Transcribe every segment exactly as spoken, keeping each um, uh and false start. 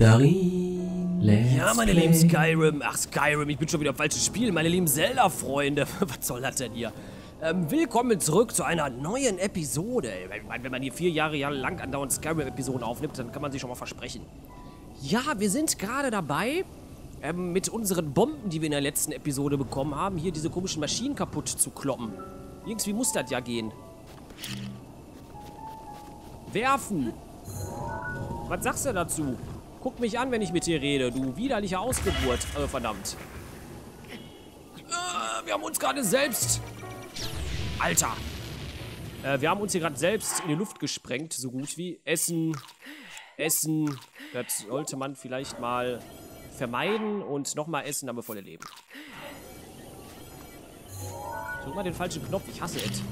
Darin, let's Ja, meine play. Lieben Skyrim. Ach, Skyrim, ich bin schon wieder im falschen Spiel. Meine lieben Zelda-Freunde. Was soll das denn hier? Ähm, willkommen zurück zu einer neuen Episode. Ich meine, wenn man hier vier Jahre, Jahre lang andauernd Skyrim-Episoden aufnimmt, dann kann man sich schon mal versprechen. Ja, wir sind gerade dabei, ähm, mit unseren Bomben, die wir in der letzten Episode bekommen haben, hier diese komischen Maschinen kaputt zu kloppen. Irgendwie muss das ja gehen. Werfen! Was sagst du dazu? Guck mich an, wenn ich mit dir rede, du widerliche Ausgeburt. Äh, verdammt. Äh, wir haben uns gerade selbst... Alter! Äh, wir haben uns hier gerade selbst in die Luft gesprengt, so gut wie. Essen... Essen, das sollte man vielleicht mal vermeiden und nochmal essen, damit wir voll leben. Ich drück mal den falschen Knopf, ich hasse es.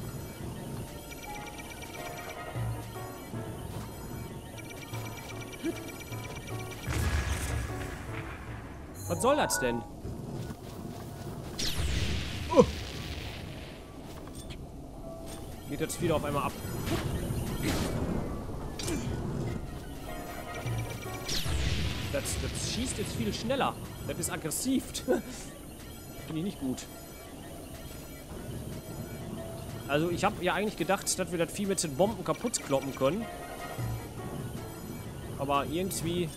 Was soll das denn? Oh. Geht jetzt wieder auf einmal ab. Das, das schießt jetzt viel schneller. Das ist aggressiv. Finde ich nicht gut. Also ich habe ja eigentlich gedacht, dass wir das Vieh mit den Bomben kaputt kloppen können. Aber irgendwie...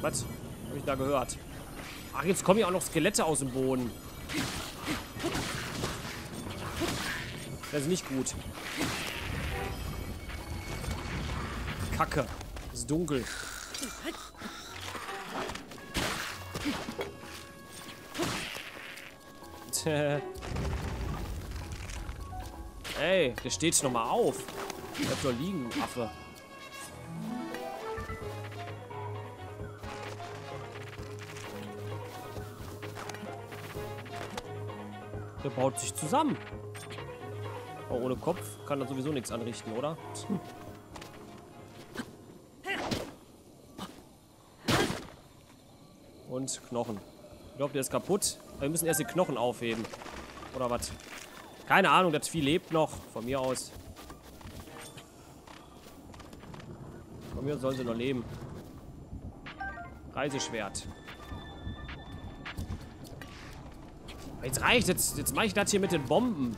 Was? Habe ich da gehört? Ach, jetzt kommen ja auch noch Skelette aus dem Boden. Das ist nicht gut. Kacke. Es ist dunkel. Ey, der steht noch mal auf. Bleib doch liegen, Affe. Der baut sich zusammen. Aber ohne Kopf kann er sowieso nichts anrichten, oder? Hm. Und Knochen. Ich glaube, der ist kaputt. Aber wir müssen erst die Knochen aufheben. Oder was? Keine Ahnung, das Vieh lebt noch. Von mir aus. Von mir sollen sie noch leben. Reiseschwert. Jetzt reicht jetzt, jetzt mache ich das hier mit den Bomben.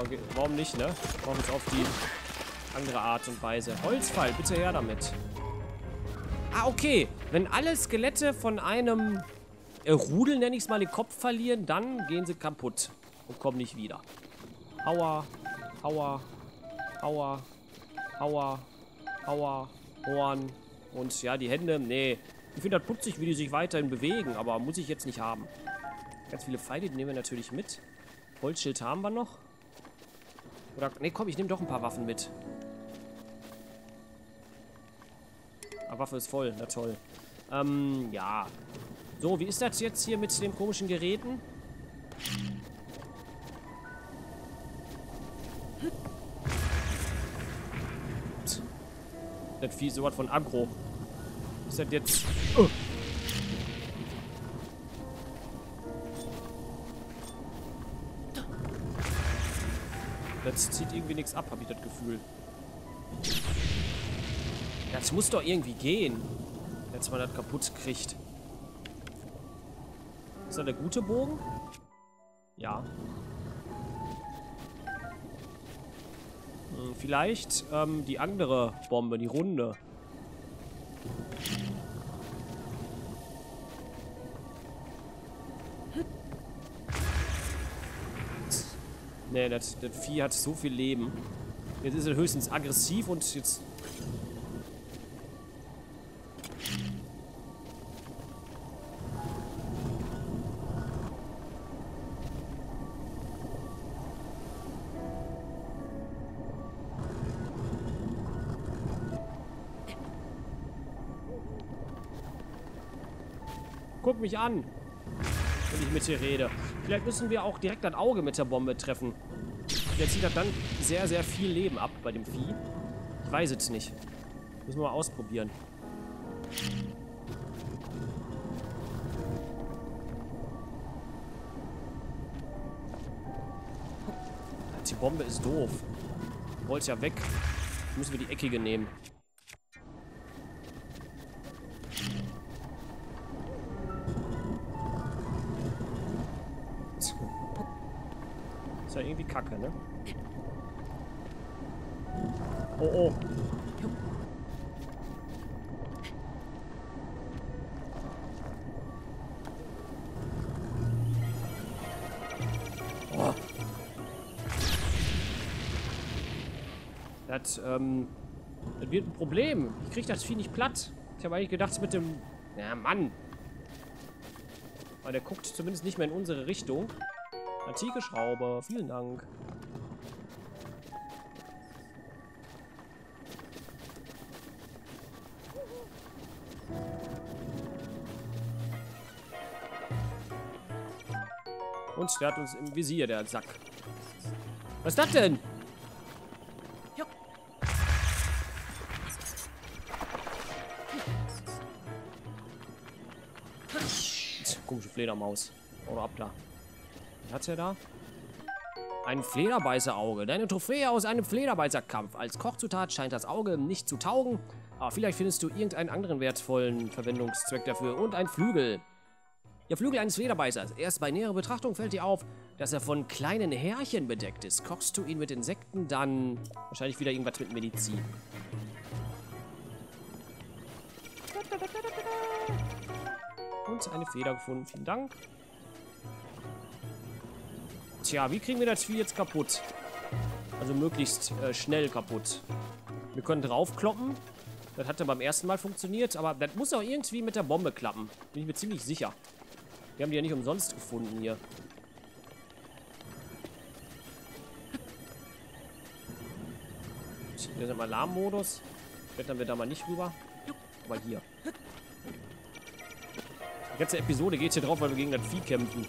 Okay, warum nicht, ne? Wir brauchen es auf die andere Art und Weise. Holzpfeil, bitte her damit. Ah, okay. Wenn alle Skelette von einem äh, Rudel, nenne ich es mal, den Kopf verlieren, dann gehen sie kaputt und kommen nicht wieder. Aua, aua, aua, aua, aua. Ohren und ja, die Hände, nee. Ich finde das putzig, wie die sich weiterhin bewegen, aber muss ich jetzt nicht haben. Ganz viele Pfeile, die nehmen wir natürlich mit. Holzschild haben wir noch. Oder, nee, komm, ich nehme doch ein paar Waffen mit. Ah, Waffe ist voll, na toll. Ähm, ja. So, wie ist das jetzt hier mit den komischen Geräten? Das Vieh ist sowas von aggro. Ist das jetzt... Oh. Das zieht irgendwie nichts ab, habe ich das Gefühl. Das muss doch irgendwie gehen, wenn man das kaputt kriegt. Ist das der gute Bogen? Ja. Vielleicht ähm, die andere Bombe, die runde. Nee, das, das Vieh hat so viel Leben. Jetzt ist es höchstens aggressiv und jetzt... Guck mich an, wenn ich mit dir rede. Vielleicht müssen wir auch direkt das Auge mit der Bombe treffen. Der zieht dann sehr, sehr viel Leben ab bei dem Vieh. Ich weiß es nicht. Müssen wir mal ausprobieren. Die Bombe ist doof. Wollt's ja weg. Müssen wir die eckige nehmen. Ist ja irgendwie kacke, ne? Oh, oh. Das, ähm, das wird ein Problem. Ich krieg das Vieh nicht platt. Ich habe eigentlich gedacht, mit dem... Ja, Mann. Aber der guckt zumindest nicht mehr in unsere Richtung. Antike Schraube. Vielen Dank. Und der hat uns im Visier, der Sack. Was ist das denn? Komische Fledermaus. Oder ab da. Was hat er da? Ein Flederbeißerauge. Deine Trophäe aus einem Flederbeißerkampf. Als Kochzutat scheint das Auge nicht zu taugen. Aber vielleicht findest du irgendeinen anderen wertvollen Verwendungszweck dafür. Und ein Flügel. Der Flügel eines Flederbeißers. Erst bei näherer Betrachtung fällt dir auf, dass er von kleinen Härchen bedeckt ist. Kochst du ihn mit Insekten, dann wahrscheinlich wieder irgendwas mit Medizin. Und eine Feder gefunden. Vielen Dank. Tja, wie kriegen wir das Vieh jetzt kaputt? Also möglichst äh, schnell kaputt. Wir können draufkloppen. Das hatte beim ersten Mal funktioniert, aber das muss auch irgendwie mit der Bombe klappen. Bin ich mir ziemlich sicher. Wir haben die ja nicht umsonst gefunden hier. Hier ist ein Alarmmodus. Klettern wir da mal nicht rüber. Aber hier. Die ganze Episode geht hier drauf, weil wir gegen das Vieh kämpfen.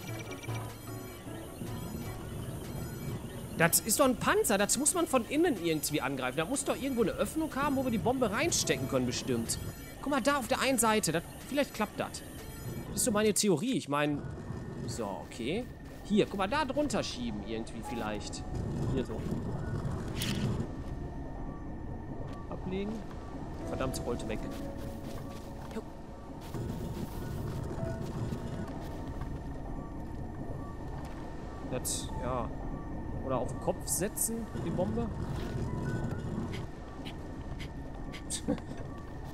Das ist doch ein Panzer. Das muss man von innen irgendwie angreifen. Da muss doch irgendwo eine Öffnung haben, wo wir die Bombe reinstecken können, bestimmt. Guck mal, da auf der einen Seite. Das, vielleicht klappt das. Das ist so meine Theorie. Ich meine... So, okay. Hier, guck mal, da drunter schieben irgendwie vielleicht. Hier so. Ablegen. Verdammt, rollte weg. Das, ja. Oder auf den Kopf setzen, die Bombe.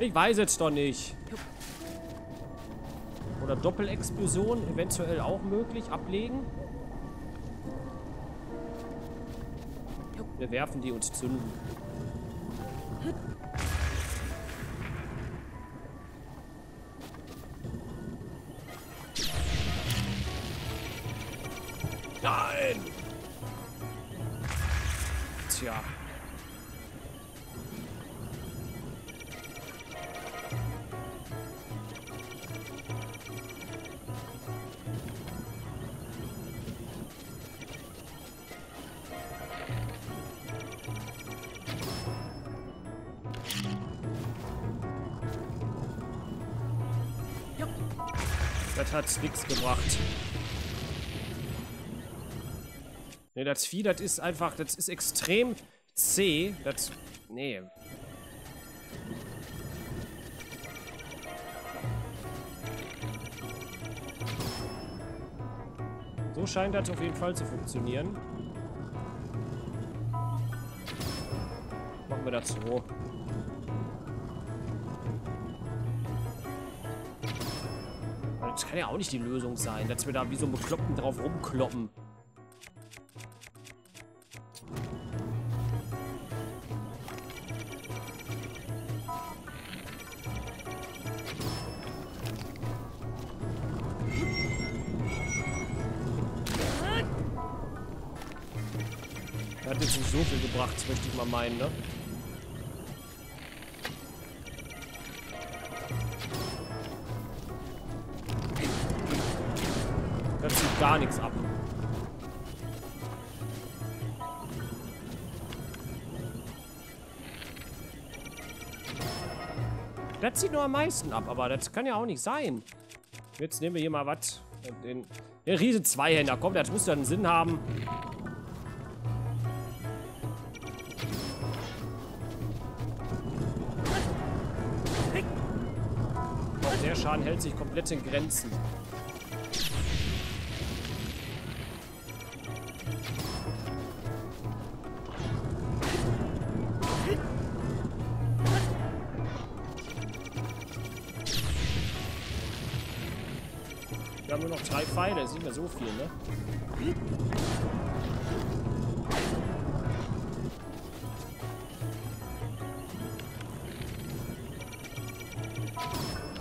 Ich weiß jetzt doch nicht. Oder Doppelexplosion, eventuell auch möglich. Ablegen. Wir werfen die und zünden. Nein! Tja. Das hat nichts gebracht. Ne, das Vieh, das ist einfach, das ist extrem zäh. Das, nee. So scheint das auf jeden Fall zu funktionieren. Machen wir das so. Das kann ja auch nicht die Lösung sein, dass wir da wie so ein Bekloppten drauf rumkloppen. Hat jetzt nicht so viel gebracht, möchte ich mal meinen, ne? Das zieht gar nichts ab. Das zieht nur am meisten ab, aber das kann ja auch nicht sein. Jetzt nehmen wir hier mal was. Den, den riesen Zweihänder, komm, das muss ja einen Sinn haben. Der Schaden hält sich komplett in Grenzen. Wir haben nur noch drei Pfeile, das ist nicht mehr so viel, ne?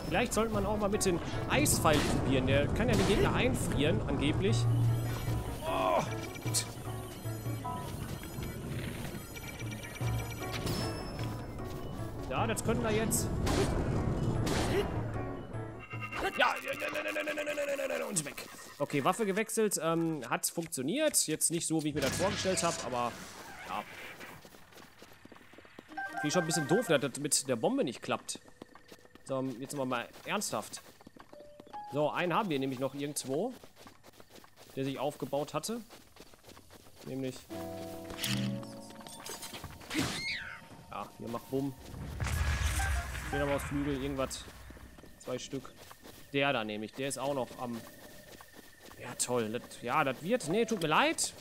Vielleicht sollte man auch mal mit den Eispfeilen probieren. Der kann ja die Gegner einfrieren, angeblich. Oh. Ja, das können wir jetzt. Ja, und weg. Okay, Waffe gewechselt. Ähm, hat funktioniert. Jetzt nicht so, wie ich mir das vorgestellt habe, aber ja. Finde ich schon ein bisschen doof, dass das mit der Bombe nicht klappt. So, jetzt mal, mal ernsthaft. So, einen haben wir nämlich noch irgendwo, der sich aufgebaut hatte. Nämlich... Ja, hier macht Bumm. Hier nochmal aus Flügel, irgendwas. Zwei Stück. Der da nämlich, der ist auch noch am... Ja, toll. Das, ja, das wird... Nee, tut mir leid.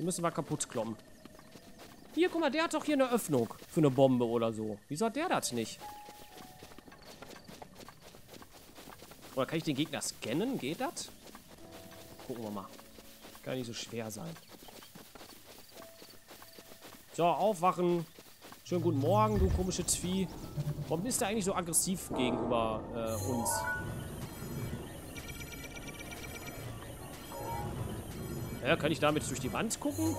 Die müssen wir kaputt kloppen. Hier, guck mal, der hat doch hier eine Öffnung für eine Bombe oder so. Wieso hat der das nicht? Oder kann ich den Gegner scannen? Geht das? Gucken wir mal. Kann nicht so schwer sein. So, aufwachen. Schönen guten Morgen, du komische Zwie. Warum ist der eigentlich so aggressiv gegenüber äh, uns? Ja, kann ich damit durch die Wand gucken?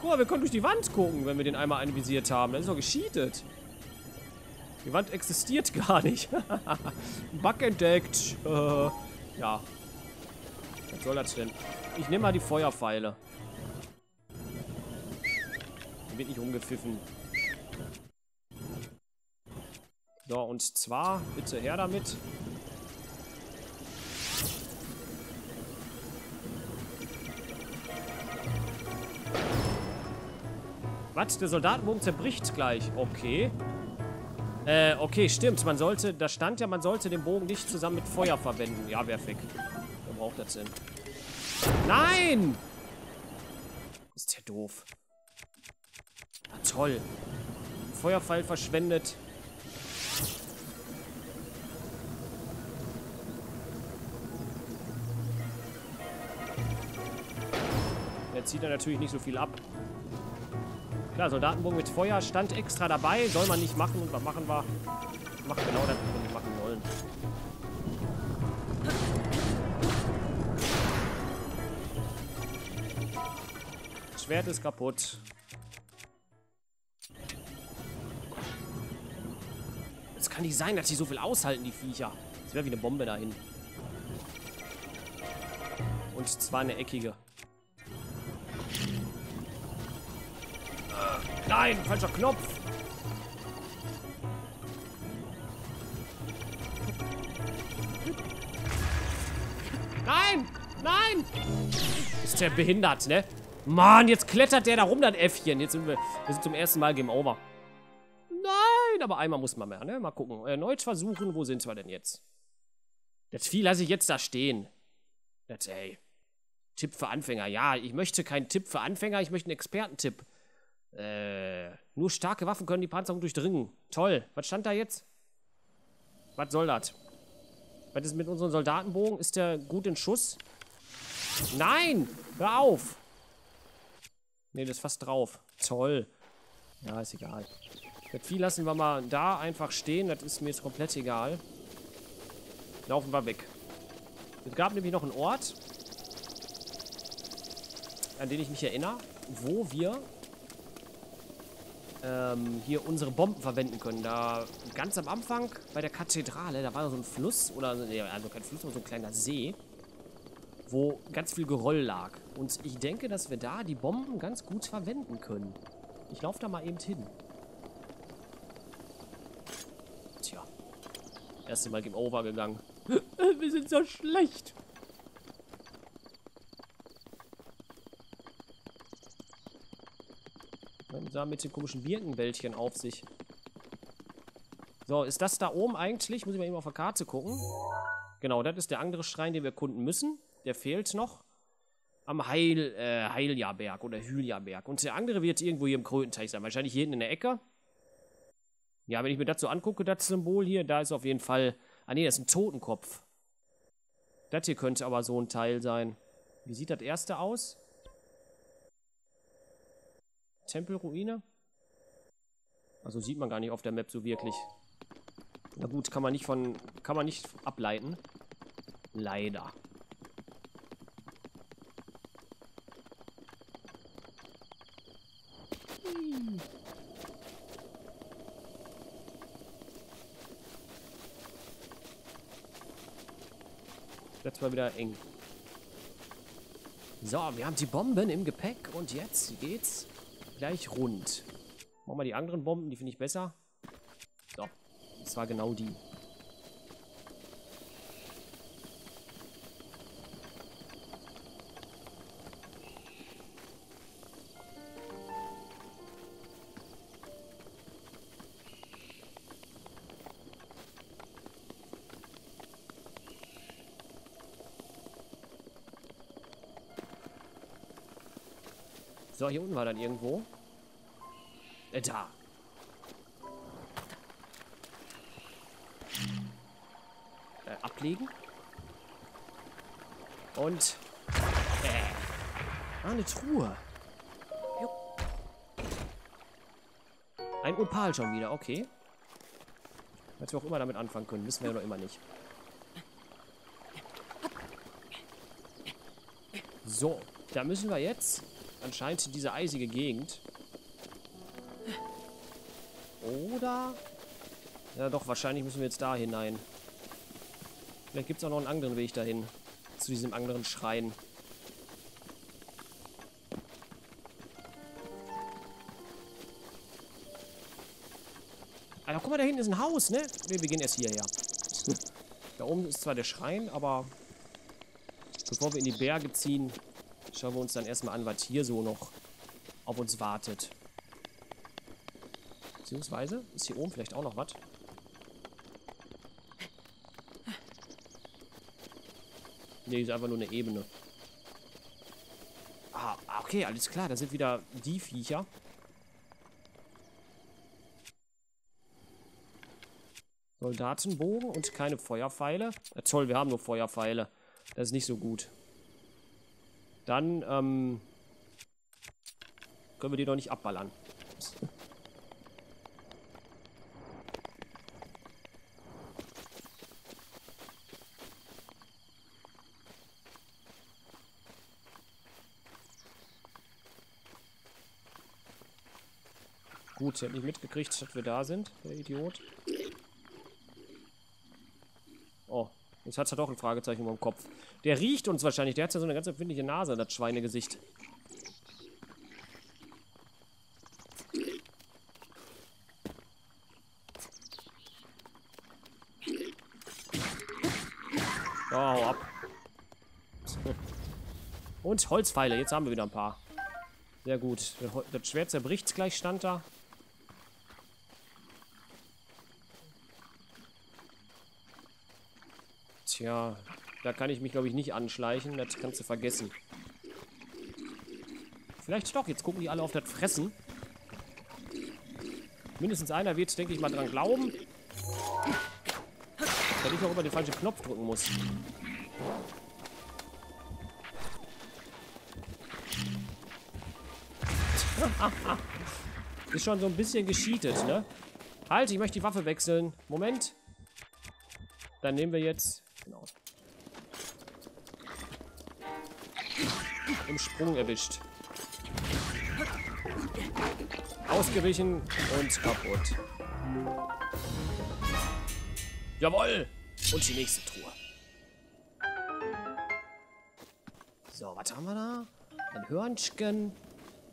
Guck mal, wir können durch die Wand gucken, wenn wir den einmal anvisiert haben. Das ist doch gescheatet. Die Wand existiert gar nicht. Bug entdeckt. Äh, ja. Was soll das denn? Ich nehme mal die Feuerpfeile. Die wird nicht umgepfiffen. So, und zwar, bitte her damit. Was? Der Soldatenbogen zerbricht gleich. Okay. Äh, okay, stimmt. Man sollte, da stand ja, man sollte den Bogen nicht zusammen mit Feuer verwenden. Ja, wer fick. Wer braucht das denn? Nein! Ist der doof. Ah, toll. Feuerpfeil verschwendet. Der zieht da natürlich nicht so viel ab. Klar, Soldatenbogen mit Feuer stand extra dabei. Soll man nicht machen. Und was machen wir? Macht genau das, was wir nicht machen wollen. Das Schwert ist kaputt. Es kann nicht sein, dass die so viel aushalten, die Viecher. Das wäre wie eine Bombe dahin. Und zwar eine eckige. Nein, falscher Knopf. Nein, nein. Ist der behindert, ne? Mann, jetzt klettert der da rum, das Äffchen. Jetzt sind wir, wir sind zum ersten Mal Game Over. Nein, aber einmal muss man mehr, ne? Mal gucken. Erneut versuchen, wo sind wir denn jetzt? Das Vieh lasse ich jetzt da stehen. Das, ey. Tipp für Anfänger. Ja, ich möchte keinen Tipp für Anfänger, ich möchte einen Expertentipp. Äh, nur starke Waffen können die Panzerung durchdringen. Toll. Was stand da jetzt? Was soll das? Was ist mit unserem Soldatenbogen? Ist der gut in Schuss? Nein! Hör auf! Ne, das ist fast drauf. Toll. Ja, ist egal. Das Vieh lassen wir mal da einfach stehen. Das ist mir jetzt komplett egal. Laufen wir weg. Es gab nämlich noch einen Ort, an den ich mich erinnere, wo wir hier unsere Bomben verwenden können. Da ganz am Anfang bei der Kathedrale, da war so ein Fluss oder nee, also kein Fluss, aber so ein kleiner See, wo ganz viel Geröll lag. Und ich denke, dass wir da die Bomben ganz gut verwenden können. Ich laufe da mal eben hin. Tja. Erste Mal Game Over gegangen. Wir sind so schlecht. Da mit den komischen Birkenbällchen auf sich. So, ist das da oben eigentlich? Muss ich mal eben auf der Karte gucken. Genau, das ist der andere Schrein, den wir erkunden müssen. Der fehlt noch. Am Heil, äh, Heiljaberg oder Hüljaberg. Und der andere wird irgendwo hier im Krötenteich sein. Wahrscheinlich hier hinten in der Ecke. Ja, wenn ich mir das so angucke, das Symbol hier, da ist auf jeden Fall... Ah ne, das ist ein Totenkopf. Das hier könnte aber so ein Teil sein. Wie sieht das erste aus? Tempelruine? Also sieht man gar nicht auf der Map so wirklich. Na gut, kann man nicht von... Kann man nicht ableiten. Leider. Jetzt mal wieder eng. So, wir haben die Bomben im Gepäck und jetzt geht's gleich rund. Machen wir die anderen Bomben, die finde ich besser. So, das war genau die. So, hier unten war dann irgendwo. Äh, da. Äh, ablegen. Und. Äh. Ah, eine Truhe. Jo. Ein Opal schon wieder, okay. Was wir auch immer damit anfangen können, wissen wir ja noch immer nicht. So, da müssen wir jetzt. Anscheinend diese eisige Gegend. Oder? Ja doch, wahrscheinlich müssen wir jetzt da hinein. Vielleicht gibt es auch noch einen anderen Weg dahin. Zu diesem anderen Schrein. Also guck mal, da hinten ist ein Haus, ne? Ne, wir gehen erst hierher. Da oben ist zwar der Schrein, aber bevor wir in die Berge ziehen... Schauen wir uns dann erstmal an, was hier so noch auf uns wartet. Beziehungsweise ist hier oben vielleicht auch noch was. Ne, ist einfach nur eine Ebene. Ah, okay, alles klar. Da sind wieder die Viecher. Soldatenbogen und keine Feuerpfeile. Ja, toll, wir haben nur Feuerpfeile. Das ist nicht so gut. Dann, ähm, können wir die doch nicht abballern. Gut, sie hat nicht mitgekriegt, dass wir da sind, der Idiot. Oh. Jetzt hat er doch ein Fragezeichen über dem Kopf. Der riecht uns wahrscheinlich. Der hat ja so eine ganz empfindliche Nase, das Schweinegesicht. Oh, hau ab. Und Holzpfeile. Jetzt haben wir wieder ein paar. Sehr gut. Das Schwert zerbricht gleich, stand da. Ja, da kann ich mich, glaube ich, nicht anschleichen. Das kannst du vergessen. Vielleicht doch. Jetzt gucken die alle auf das Fressen. Mindestens einer wird, denke ich mal, dran glauben. Dass ich noch über den falschen Knopf drücken muss. Ist schon so ein bisschen gecheatet, ne? Halt, ich möchte die Waffe wechseln. Moment. Dann nehmen wir jetzt... Genau. Im Sprung erwischt. Ausgewichen und kaputt. Jawohl! Und die nächste Truhe. So, was haben wir da? Ein Hörnchen.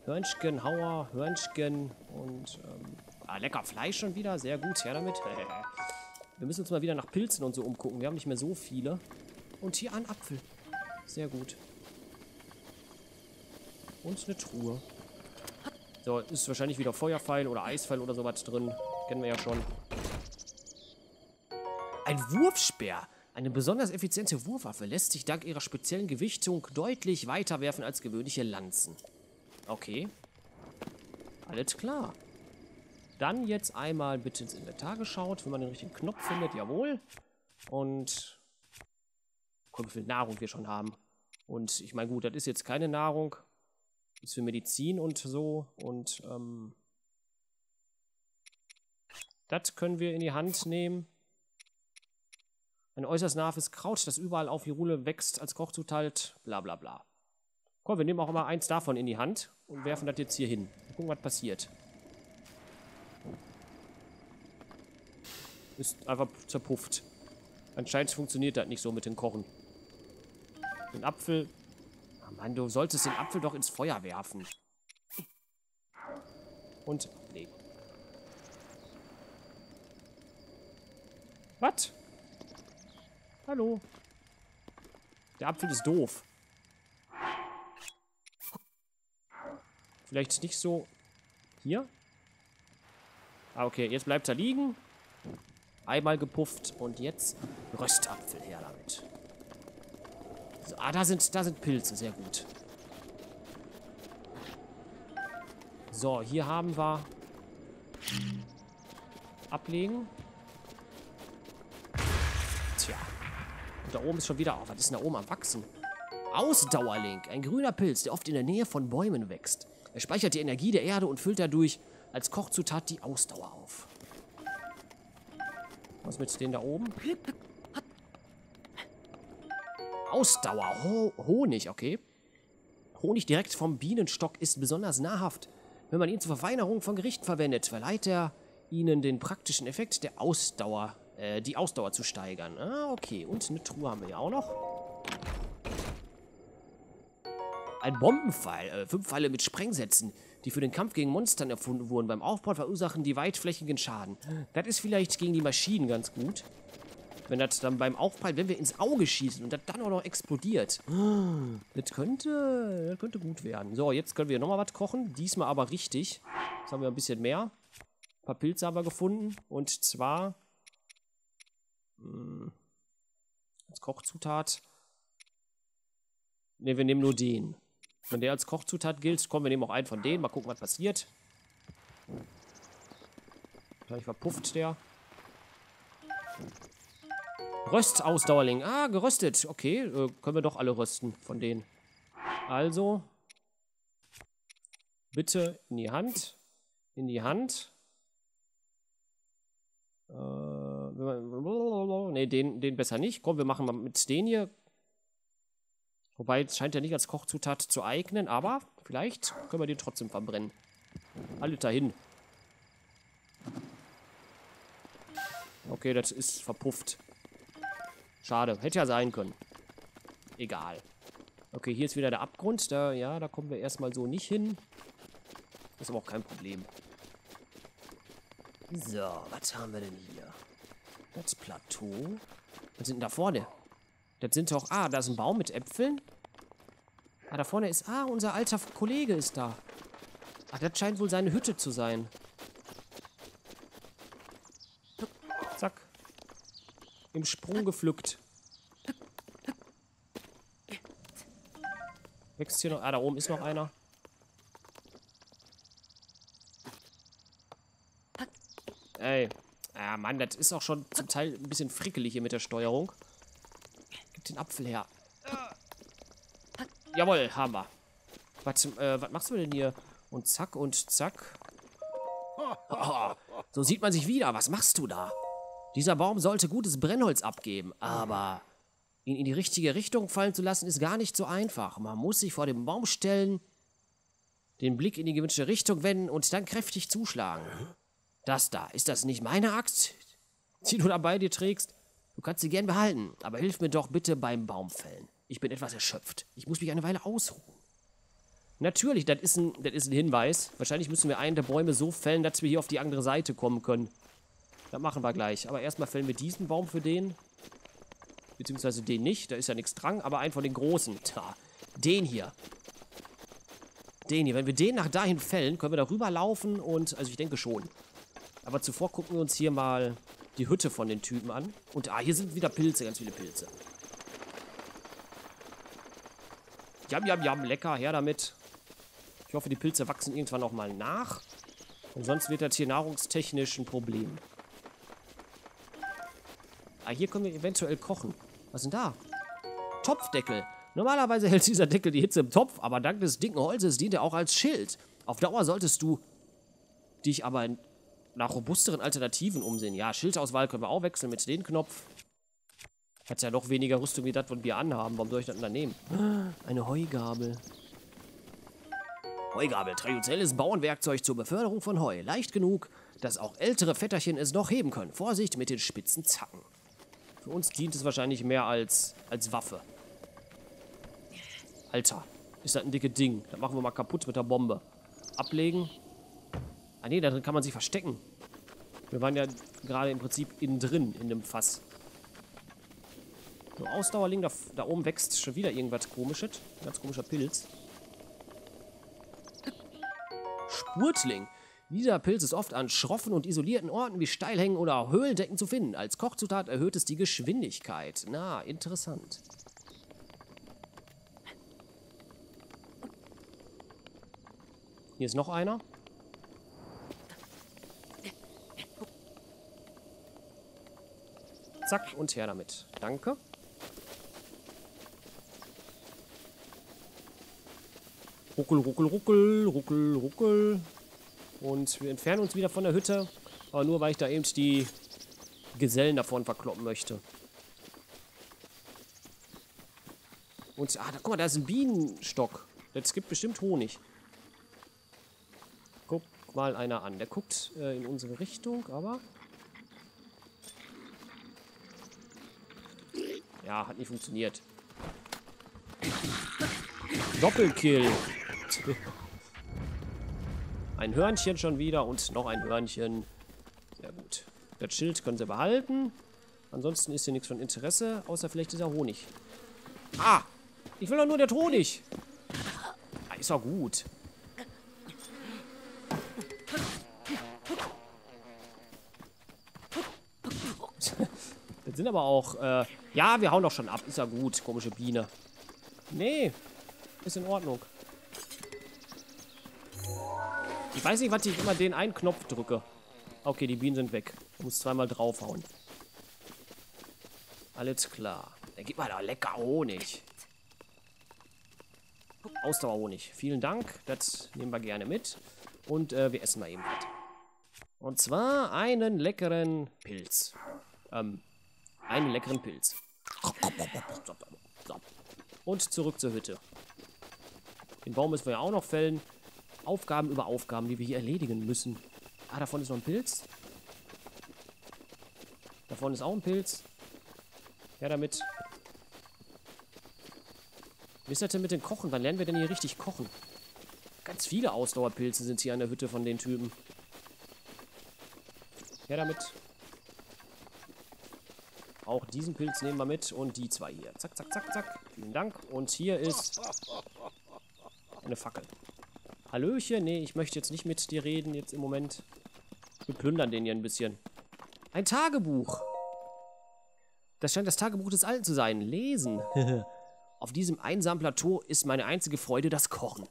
Hörnchenhauer, Hörnchen und... Ähm, ah, lecker Fleisch schon wieder. Sehr gut, her damit. Wir müssen uns mal wieder nach Pilzen und so umgucken. Wir haben nicht mehr so viele. Und hier ein Apfel. Sehr gut. Und eine Truhe. So, ist wahrscheinlich wieder Feuerpfeil oder Eispfeil oder sowas drin. Kennen wir ja schon. Ein Wurfspeer. Eine besonders effiziente Wurfwaffe lässt sich dank ihrer speziellen Gewichtung deutlich weiter werfen als gewöhnliche Lanzen. Okay. Alles klar. Dann jetzt einmal bitte ins Inventar geschaut, wenn man den richtigen Knopf findet. Jawohl. Und guck, wie viel Nahrung wir schon haben. Und ich meine, gut, das ist jetzt keine Nahrung. Das ist für Medizin und so. Und ähm, das können wir in die Hand nehmen. Ein äußerst nahes Kraut, das überall auf Hyrule wächst, als Kochzutat, bla bla bla. Komm, wir nehmen auch mal eins davon in die Hand und werfen das jetzt hier hin. Mal gucken, was passiert. Ist einfach zerpufft. Anscheinend funktioniert das nicht so mit dem Kochen. Den Apfel... Oh Mann, du solltest den Apfel doch ins Feuer werfen. Und... Nee. Was? Hallo. Der Apfel ist doof. Vielleicht nicht so... Hier? Ah, okay. Jetzt bleibt er liegen. Einmal gepufft und jetzt Röstapfel her damit. So, ah, da sind, da sind Pilze. Sehr gut. So, hier haben wir... Ablegen. Tja. Und da oben ist schon wieder... Oh, was ist denn da oben am Wachsen? Ausdauerlink. Ein grüner Pilz, der oft in der Nähe von Bäumen wächst. Er speichert die Energie der Erde und füllt dadurch als Kochzutat die Ausdauer auf. Was mit denen da oben? Ausdauer. Ho Honig, okay. Honig direkt vom Bienenstock ist besonders nahrhaft. Wenn man ihn zur Verfeinerung von Gerichten verwendet, verleiht er ihnen den praktischen Effekt, der Ausdauer, äh, die Ausdauer zu steigern. Ah, okay. Und eine Truhe haben wir ja auch noch. Ein Bombenpfeil, äh, fünf Pfeile mit Sprengsätzen, die für den Kampf gegen Monstern erfunden wurden. Beim Aufbau verursachen die weitflächigen Schaden. Das ist vielleicht gegen die Maschinen ganz gut. Wenn das dann beim Aufprall, wenn wir ins Auge schießen und das dann auch noch explodiert. Das könnte, das könnte gut werden. So, jetzt können wir nochmal was kochen. Diesmal aber richtig. Jetzt haben wir ein bisschen mehr. Ein paar Pilze haben wir gefunden. Und zwar... Mh, als Kochzutat... Ne, wir nehmen nur den. Wenn der als Kochzutat gilt, kommen wir nehmen auch einen von denen. Mal gucken, was passiert. Vielleicht verpufft der. Röstausdauerling. Ah, geröstet. Okay, äh, können wir doch alle rösten von denen. Also. Bitte in die Hand. In die Hand. Äh, ne, den, den besser nicht. Komm, wir machen mal mit denen hier. Wobei, es scheint ja nicht als Kochzutat zu eignen, aber vielleicht können wir den trotzdem verbrennen. Alle dahin. Okay, das ist verpufft. Schade, hätte ja sein können. Egal. Okay, hier ist wieder der Abgrund. Da, ja, da kommen wir erstmal so nicht hin. Das ist aber auch kein Problem. So, was haben wir denn hier? Das Plateau. Was sind denn da vorne? Das sind doch... Ah, da ist ein Baum mit Äpfeln. Ah, da vorne ist... Ah, unser alter Kollege ist da. Ah, das scheint wohl seine Hütte zu sein. Zack. Im Sprung gepflückt. Wächst hier noch... Ah, da oben ist noch einer. Ey. Ah, Mann, das ist auch schon zum Teil ein bisschen frickelig hier mit der Steuerung. Den Apfel her. Äh. Jawohl, haben wir. Was, äh, was machst du denn hier? Und zack und zack. Oh, so sieht man sich wieder. Was machst du da? Dieser Baum sollte gutes Brennholz abgeben, aber ihn in die richtige Richtung fallen zu lassen, ist gar nicht so einfach. Man muss sich vor dem Baum stellen, den Blick in die gewünschte Richtung wenden und dann kräftig zuschlagen. Das da, ist das nicht meine Axt, die du dabei dir trägst? Du kannst sie gern behalten, aber hilf mir doch bitte beim Baumfällen. Ich bin etwas erschöpft. Ich muss mich eine Weile ausruhen. Natürlich, das ist ein, das ist ein Hinweis. Wahrscheinlich müssen wir einen der Bäume so fällen, dass wir hier auf die andere Seite kommen können. Das machen wir gleich. Aber erstmal fällen wir diesen Baum für den. Beziehungsweise den nicht, da ist ja nichts dran, aber einen von den großen. Tja, den hier. Den hier. Wenn wir den nach dahin fällen, können wir da rüberlaufen und... Also ich denke schon. Aber zuvor gucken wir uns hier mal... die Hütte von den Typen an. Und ah, hier sind wieder Pilze, ganz viele Pilze. Jam, jam, jam, lecker, her damit. Ich hoffe, die Pilze wachsen irgendwann auch mal nach. Und sonst wird das hier nahrungstechnisch ein Problem. Ah, hier können wir eventuell kochen. Was ist denn da? Topfdeckel. Normalerweise hält dieser Deckel die Hitze im Topf, aber dank des dicken Holzes dient er auch als Schild. Auf Dauer solltest du dich aber nach robusteren Alternativen umsehen. Ja, Schildauswahl können wir auch wechseln mit dem Knopf. Hat ja noch weniger Rüstung wie das, was wir anhaben. Warum soll ich das denn da nehmen? Eine Heugabel. Heugabel. Traditionelles Bauernwerkzeug zur Beförderung von Heu. Leicht genug, dass auch ältere Vetterchen es noch heben können. Vorsicht mit den spitzen Zacken. Für uns dient es wahrscheinlich mehr als, als Waffe. Alter, ist das ein dickes Ding. Das machen wir mal kaputt mit der Bombe. Ablegen. Ah ne, da drin kann man sich verstecken. Wir waren ja gerade im Prinzip innen drin, in dem Fass. So, Ausdauerling, da, da oben wächst schon wieder irgendwas Komisches. Ein ganz komischer Pilz. Spurtling. Dieser Pilz ist oft an schroffen und isolierten Orten wie Steilhängen oder Höhlendecken zu finden. Als Kochzutat erhöht es die Geschwindigkeit. Na, interessant. Hier ist noch einer. Zack und her damit. Danke. Ruckel, ruckel, ruckel, ruckel, ruckel. Und wir entfernen uns wieder von der Hütte. Aber nur, weil ich da eben die Gesellen davon verkloppen möchte. Und, ah, da, guck mal, da ist ein Bienenstock. Das gibt bestimmt Honig. Guck mal einer an. Der guckt äh, in unsere Richtung, aber... Ja, hat nicht funktioniert. Doppelkill. Ein Hörnchen schon wieder und noch ein Hörnchen. Sehr gut. Das Schild können sie behalten. Ansonsten ist hier nichts von Interesse, außer vielleicht dieser Honig. Ah! Ich will doch nur den Honig. Ah, ist doch gut. Das sind aber auch... Äh, ja, wir hauen doch schon ab. Ist ja gut, komische Biene. Nee, ist in Ordnung. Ich weiß nicht, was ich immer den einen Knopf drücke. Okay, die Bienen sind weg. Ich muss zweimal draufhauen. Alles klar. Dann gib mal da lecker Honig. Ausdauerhonig. Vielen Dank. Das nehmen wir gerne mit. Und äh, wir essen mal eben was. Und zwar einen leckeren Pilz. Ähm, einen leckeren Pilz. Und zurück zur Hütte. Den Baum müssen wir ja auch noch fällen. Aufgaben über Aufgaben, die wir hier erledigen müssen. Ah, davon ist noch ein Pilz. Davon ist auch ein Pilz. Ja, damit. Wie ist das denn mit dem Kochen? Wann lernen wir denn hier richtig kochen? Ganz viele Ausdauerpilze sind hier an der Hütte von den Typen. Ja, damit. Auch diesen Pilz nehmen wir mit und die zwei hier. Zack, zack, zack, zack. Vielen Dank. Und hier ist eine Fackel. Hallöchen, nee, ich möchte jetzt nicht mit dir reden, jetzt im Moment. Wir plündern den hier ein bisschen. Ein Tagebuch. Das scheint das Tagebuch des Alten zu sein. Lesen. Auf diesem einsamen Plateau ist meine einzige Freude das Kochen.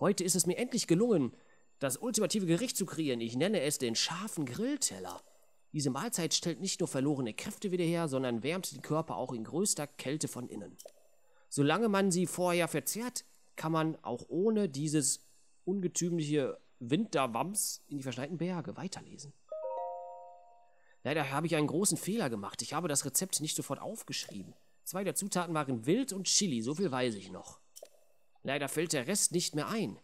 Heute ist es mir endlich gelungen, das ultimative Gericht zu kreieren. Ich nenne es den scharfen Grillteller. Diese Mahlzeit stellt nicht nur verlorene Kräfte wieder her, sondern wärmt den Körper auch in größter Kälte von innen. Solange man sie vorher verzehrt, kann man auch ohne dieses ungetümliche Winterwams in die verschneiten Berge weiterlesen. Leider habe ich einen großen Fehler gemacht. Ich habe das Rezept nicht sofort aufgeschrieben. Zwei der Zutaten waren Wild und Chili, so viel weiß ich noch. Leider fällt der Rest nicht mehr ein.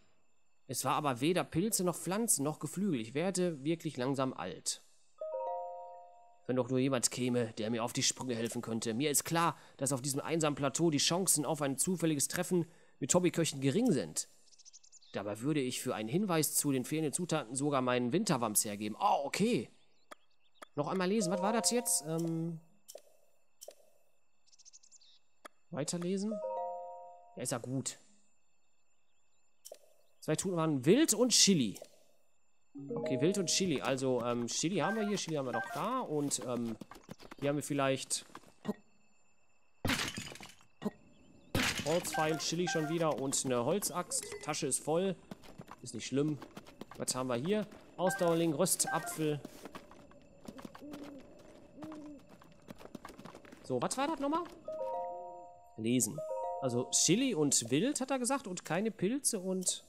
Es war aber weder Pilze noch Pflanzen noch Geflügel. Ich werde wirklich langsam alt. Wenn doch nur jemand käme, der mir auf die Sprünge helfen könnte. Mir ist klar, dass auf diesem einsamen Plateau die Chancen auf ein zufälliges Treffen mit Hobbyköchen gering sind. Dabei würde ich für einen Hinweis zu den fehlenden Zutaten sogar meinen Winterwams hergeben. Oh, okay. Noch einmal lesen. Was war das jetzt? Ähm Weiterlesen. Ja, ist ja gut. Zwei Zutaten waren Wild und Chili. Okay, Wild und Chili. Also, ähm, Chili haben wir hier, Chili haben wir noch da. Und, ähm, hier haben wir vielleicht... Holzpfeil, Chili schon wieder und eine Holzaxt. Tasche ist voll. Ist nicht schlimm. Was haben wir hier? Ausdauerling, Röstapfel. So, was war das nochmal? Lesen. Also Chili und Wild, hat er gesagt. Und keine Pilze und...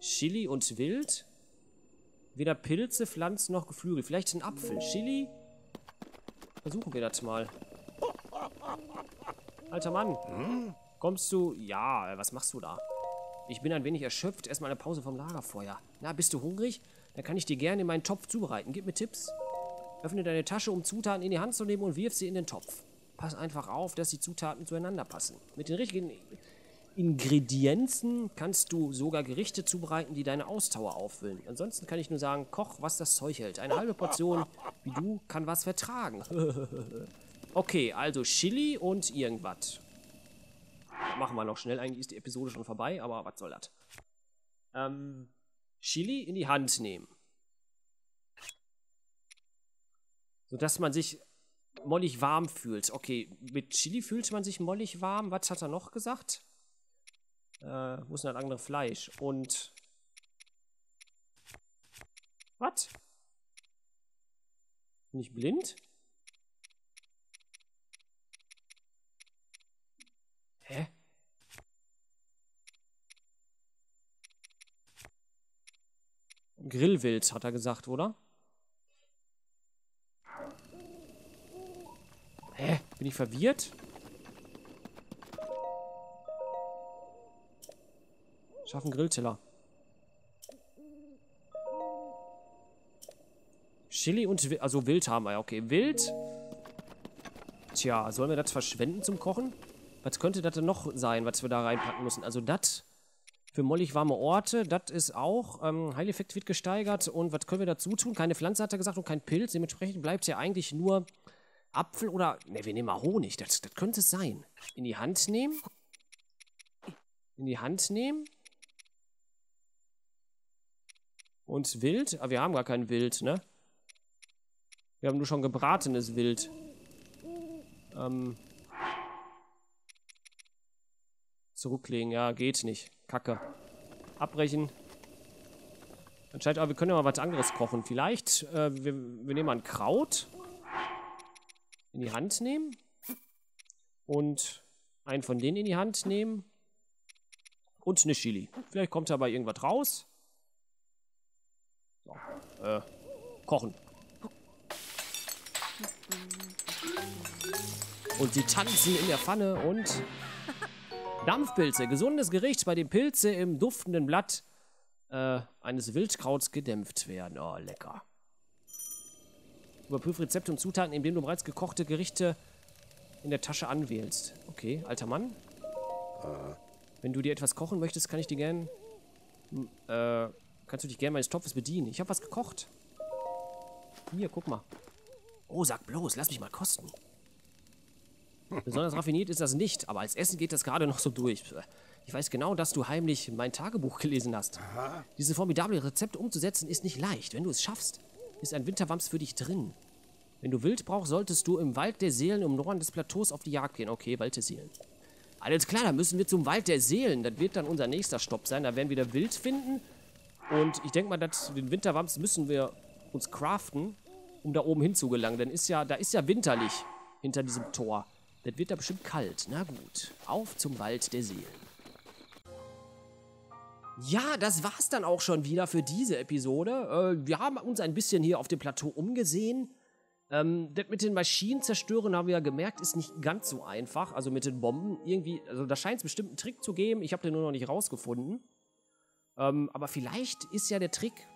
Chili und Wild. Weder Pilze, Pflanzen noch Geflügel. Vielleicht ein Apfel. Chili. Versuchen wir das mal. Alter Mann. Hm? Kommst du... Ja, was machst du da? Ich bin ein wenig erschöpft. Erstmal eine Pause vom Lagerfeuer. Na, bist du hungrig? Dann kann ich dir gerne meinen Topf zubereiten. Gib mir Tipps. Öffne deine Tasche, um Zutaten in die Hand zu nehmen und wirf sie in den Topf. Pass einfach auf, dass die Zutaten zueinander passen. Mit den richtigen Ingredienzen kannst du sogar Gerichte zubereiten, die deine Ausdauer auffüllen. Ansonsten kann ich nur sagen, koch, was das Zeug hält. Eine halbe Portion, wie du, kann was vertragen. Okay, also Chili und irgendwas. Machen wir noch schnell. Eigentlich ist die Episode schon vorbei, aber was soll das? Ähm, Chili in die Hand nehmen. Sodass man sich mollig warm fühlt. Okay, mit Chili fühlt man sich mollig warm. Was hat er noch gesagt? Äh, wo ist denn das andere Fleisch? Und... Was? Bin ich blind? Hä? Grillwild, hat er gesagt, oder? Hä? Bin ich verwirrt? Schaffen Grillteller. Chili und Wild. Also Wild haben wir ja. Okay, Wild. Tja, sollen wir das verschwenden zum Kochen? Was könnte das denn noch sein, was wir da reinpacken müssen? Also das für mollig warme Orte. Das ist auch. Ähm, Heileffekt wird gesteigert. Und was können wir dazu tun? Keine Pflanze, hat er gesagt, und kein Pilz. Dementsprechend bleibt ja eigentlich nur... Apfel oder... Ne, wir nehmen mal Honig. Das, das könnte es sein. In die Hand nehmen. In die Hand nehmen. Und Wild? Ah, wir haben gar kein Wild, ne? Wir haben nur schon gebratenes Wild. Ähm. Zurücklegen. Ja, geht nicht. Kacke. Abbrechen. Anscheinend, aber wir können ja mal was anderes kochen. Vielleicht, äh, wir, wir nehmen mal ein Kraut. In die Hand nehmen und einen von denen in die Hand nehmen und eine Chili. Vielleicht kommt dabei irgendwas raus. So, äh, kochen. Und sie tanzen in der Pfanne und Dampfpilze. Gesundes Gericht, bei dem Pilze im duftenden Blatt äh, eines Wildkrauts gedämpft werden. Oh, lecker. Überprüf Rezepte und Zutaten, indem du bereits gekochte Gerichte in der Tasche anwählst. Okay, alter Mann. Äh. Wenn du dir etwas kochen möchtest, kann ich dir gern... Äh, kannst du dich gern meines Topfes bedienen. Ich habe was gekocht. Hier, guck mal. Oh, sag bloß, lass mich mal kosten. Besonders raffiniert ist das nicht, aber als Essen geht das gerade noch so durch. Ich weiß genau, dass du heimlich mein Tagebuch gelesen hast. Aha. Dieses formidable Rezept umzusetzen ist nicht leicht, wenn du es schaffst. Ist ein Winterwams für dich drin. Wenn du Wild brauchst, solltest du im Wald der Seelen im Norden des Plateaus auf die Jagd gehen. Okay, Wald der Seelen. Alles klar, dann müssen wir zum Wald der Seelen. Das wird dann unser nächster Stopp sein. Da werden wir wieder Wild finden. Und ich denke mal, dass den Winterwams müssen wir uns craften, um da oben hinzugelangen. Denn ist ja, da ist ja winterlich hinter diesem Tor. Das wird da bestimmt kalt. Na gut, auf zum Wald der Seelen. Ja, das war's dann auch schon wieder für diese Episode. Äh, wir haben uns ein bisschen hier auf dem Plateau umgesehen. Ähm, das mit den Maschinen zerstören, haben wir ja gemerkt, ist nicht ganz so einfach. Also mit den Bomben irgendwie, also da scheint es bestimmt einen Trick zu geben. Ich habe den nur noch nicht rausgefunden. Ähm, aber vielleicht ist ja der Trick,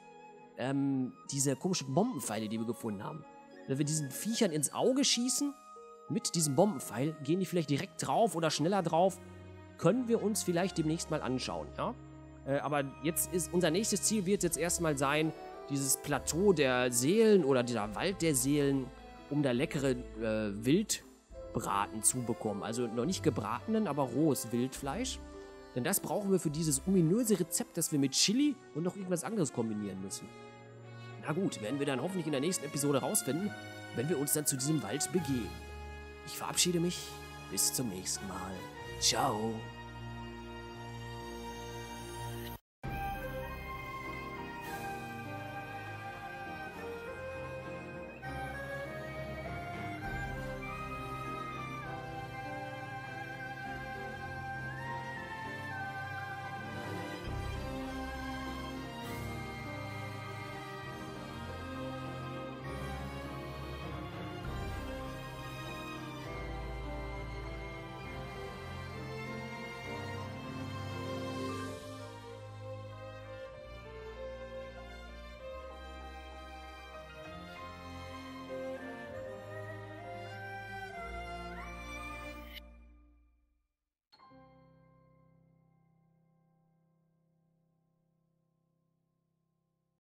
ähm, diese komischen Bombenpfeile, die wir gefunden haben. Wenn wir diesen Viechern ins Auge schießen, mit diesem Bombenpfeil, gehen die vielleicht direkt drauf oder schneller drauf. Können wir uns vielleicht demnächst mal anschauen, ja? Äh, aber jetzt ist unser nächstes Ziel wird jetzt erstmal sein, dieses Plateau der Seelen oder dieser Wald der Seelen, um da leckere äh, Wildbraten zu bekommen. Also noch nicht gebratenen, aber rohes Wildfleisch. Denn das brauchen wir für dieses ominöse Rezept, das wir mit Chili und noch irgendwas anderes kombinieren müssen. Na gut, werden wir dann hoffentlich in der nächsten Episode rausfinden, wenn wir uns dann zu diesem Wald begeben. Ich verabschiede mich. Bis zum nächsten Mal. Ciao.